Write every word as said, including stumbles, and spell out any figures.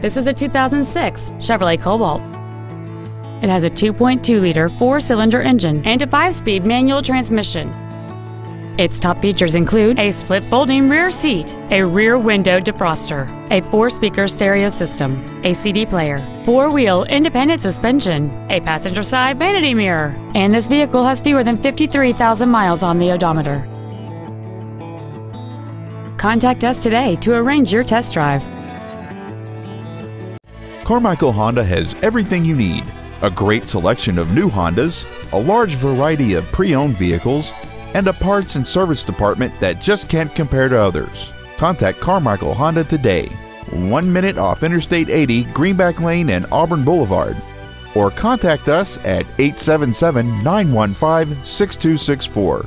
This is a two thousand six Chevrolet Cobalt. It has a two point two liter four-cylinder engine and a five-speed manual transmission. Its top features include a split folding rear seat, a rear window defroster, a four-speaker stereo system, a C D player, four-wheel independent suspension, a passenger side vanity mirror, and this vehicle has fewer than fifty-three thousand miles on the odometer. Contact us today to arrange your test drive. Carmichael Honda has everything you need: a great selection of new Hondas, a large variety of pre-owned vehicles, and a parts and service department that just can't compare to others. Contact Carmichael Honda today, one minute off Interstate eighty, Greenback Lane and Auburn Boulevard, or contact us at eight seven seven, nine one five, six two six four.